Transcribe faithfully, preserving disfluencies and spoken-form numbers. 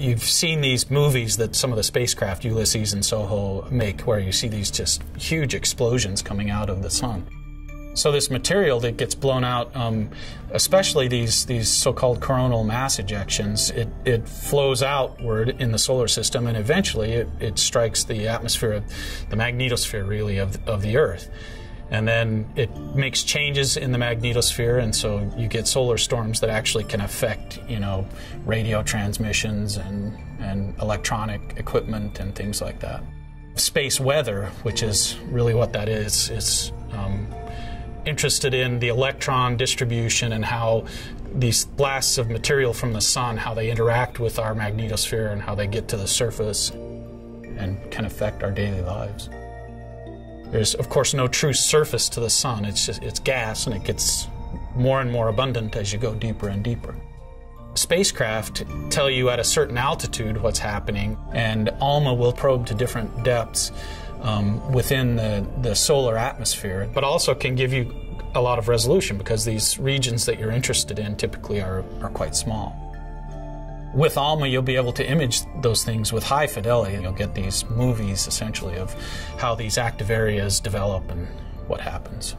you've seen these movies that some of the spacecraft, Ulysses and SOHO, make, where you see these just huge explosions coming out of the sun. So this material that gets blown out, um, especially these, these so-called coronal mass ejections, it, it flows outward in the solar system, and eventually it, it strikes the atmosphere, of, the magnetosphere really, of, of the Earth. And then it makes changes in the magnetosphere, and so you get solar storms that actually can affect, you know, radio transmissions and, and electronic equipment and things like that. Space weather, which is really what that is, is um, interested in the electron distribution and how these blasts of material from the sun, how they interact with our magnetosphere and how they get to the surface and can affect our daily lives. There's, of course, no true surface to the sun. It's just, it's gas, and it gets more and more abundant as you go deeper and deeper. Spacecraft tell you at a certain altitude what's happening, and ALMA will probe to different depths um, within the, the solar atmosphere, but also can give you a lot of resolution because these regions that you're interested in typically are, are quite small. With ALMA, you'll be able to image those things with high fidelity. You'll get these movies, essentially, of how these active areas develop and what happens.